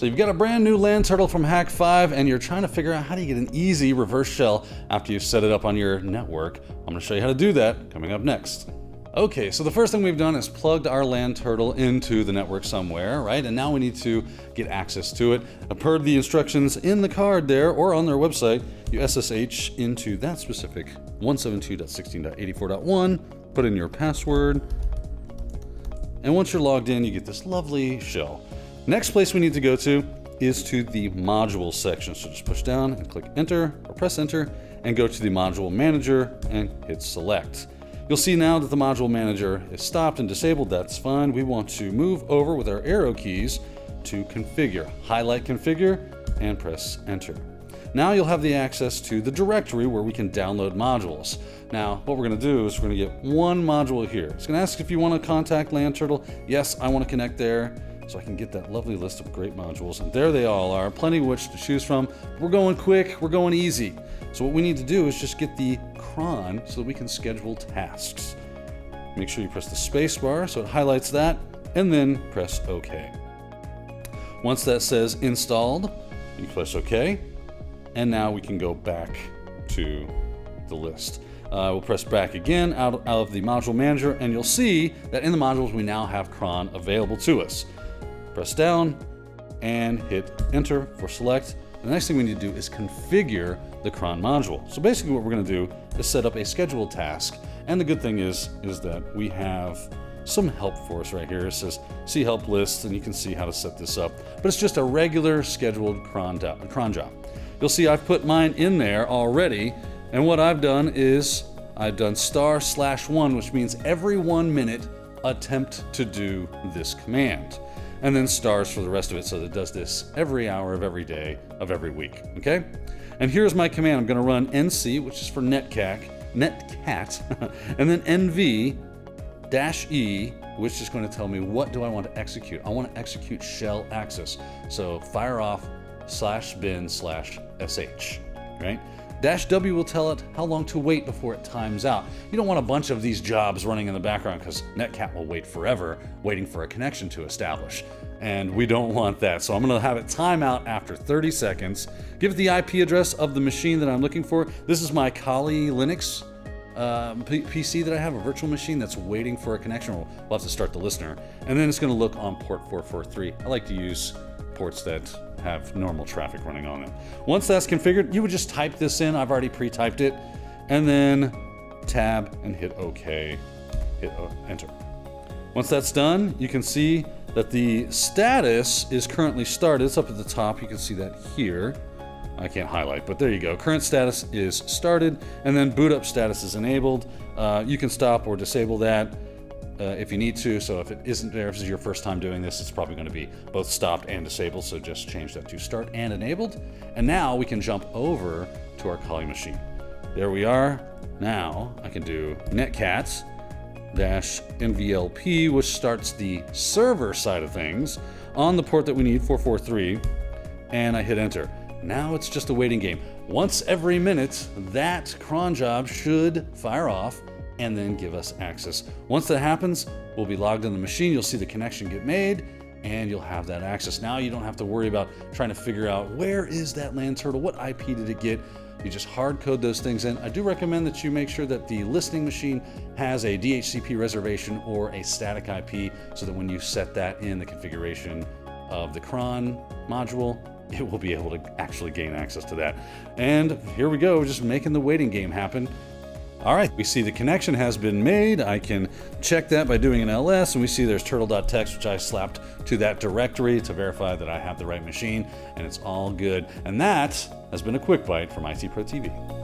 So you've got a brand new Lan Turtle from Hack5 and you're trying to figure out how do you get an easy reverse shell after you've set it up on your network. I'm going to show you how to do that coming up next. Okay, so the first thing we've done is plugged our Lan Turtle into the network somewhere, right? And now we need to get access to it. Per the instructions in the card there or on their website, you SSH into that specific 172.16.84.1, put in your password, and once you're logged in, you get this lovely shell. Next place we need to go to is to the module section. So just push down and click enter or press enter and go to the module manager and hit select. You'll see now that the module manager is stopped and disabled. That's fine. We want to move over with our arrow keys to configure. Highlight configure and press enter. Now you'll have the access to the directory where we can download modules. Now what we're going to do is we're going to get one module here. It's going to ask if you want to contact Lan Turtle. Yes, I want to connect there so I can get that lovely list of great modules. And there they all are, plenty of which to choose from. We're going quick, we're going easy. So what we need to do is just get the cron so that we can schedule tasks. Make sure you press the space bar so it highlights that, and then press OK. Once that says installed, you press OK, and now we can go back to the list. We'll press back again out of the module manager, and you'll see that in the modules we now have cron available to us. Press down and hit enter for select. The next thing we need to do is configure the cron module. So basically what we're going to do is set up a scheduled task. And the good thing is that we have some help for us right here. It says see help lists, and you can see how to set this up. But it's just a regular scheduled cron job. You'll see I've put mine in there already. And what I've done is I've done */1, which means every 1 minute attempt to do this command. And then stars for the rest of it, so that it does this every hour of every day of every week, okay? And here's my command. I'm gonna run nc, which is for netcat, and then nv-e, which is gonna tell me what do I want to execute. I want to execute shell access. So fire off /bin/sh, right? -w will tell it how long to wait before it times out. You don't want a bunch of these jobs running in the background because netcat will wait forever waiting for a connection to establish. And we don't want that. So I'm going to have it time out after 30 seconds. Give it the IP address of the machine that I'm looking for. This is my Kali Linux PC that I have, a virtual machine that's waiting for a connection. We'll have to start the listener. And then it's going to look on port 443. I like to use ports that have normal traffic running on it. Once that's configured, you would just type this in. I've already pre-typed it, and then tab and hit OK, hit enter. Once that's done, you can see that the status is currently started. It's up at the top. You can see that here. I can't highlight, but there you go. Current status is started, and then boot up status is enabled. You can stop or disable that if you need to. So if it isn't there, if this is your first time doing this, it's probably going to be both stopped and disabled. So just change that to start and enabled. And now we can jump over to our Kali machine. There we are. Now I can do netcat -nvlp, which starts the server side of things on the port that we need, 443, and I hit enter. Now it's just a waiting game. Once every minute, that cron job should fire off and then give us access. Once that happens, we'll be logged on the machine. You'll see the connection get made and you'll have that access. Now you don't have to worry about trying to figure out where is that Lan Turtle, what IP did it get. You just hard code those things in. I do recommend that you make sure that the listening machine has a DHCP reservation or a static IP so that when you set that in the configuration of the cron module, it will be able to actually gain access to that. And here we go, just making the waiting game happen. All right, we see the connection has been made. I can check that by doing an ls, and we see there's turtle.txt, which I slapped to that directory to verify that I have the right machine, and it's all good. And that has been a quick bite from ITProTV.